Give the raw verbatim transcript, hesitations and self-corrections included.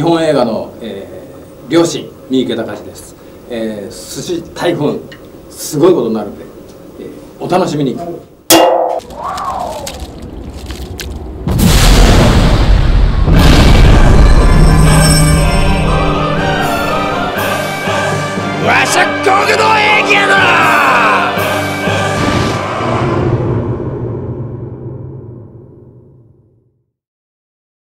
日本映画の、えー、漁師三池崇です。えー、寿司台風すごいことになるんで、えー、お楽しみに。